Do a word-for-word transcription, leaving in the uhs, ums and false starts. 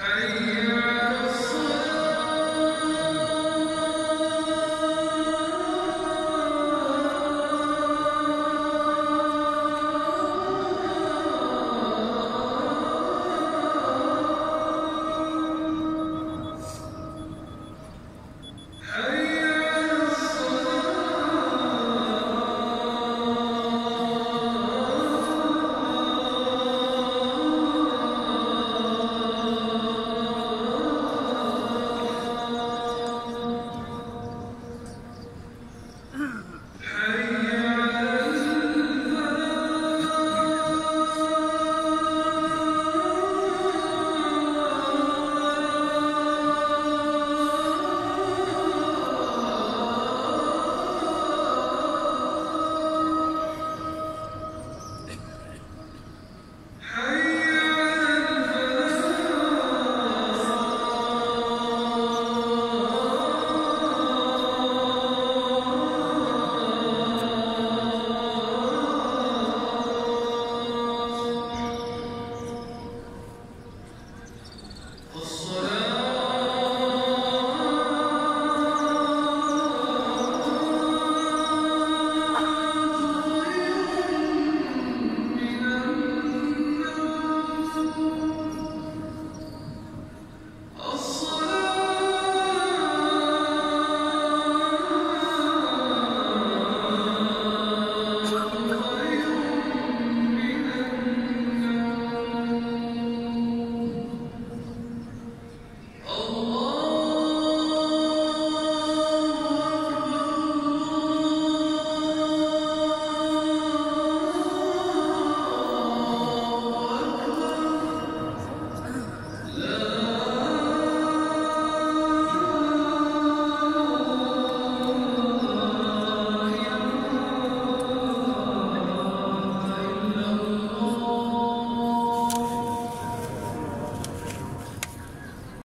Hey.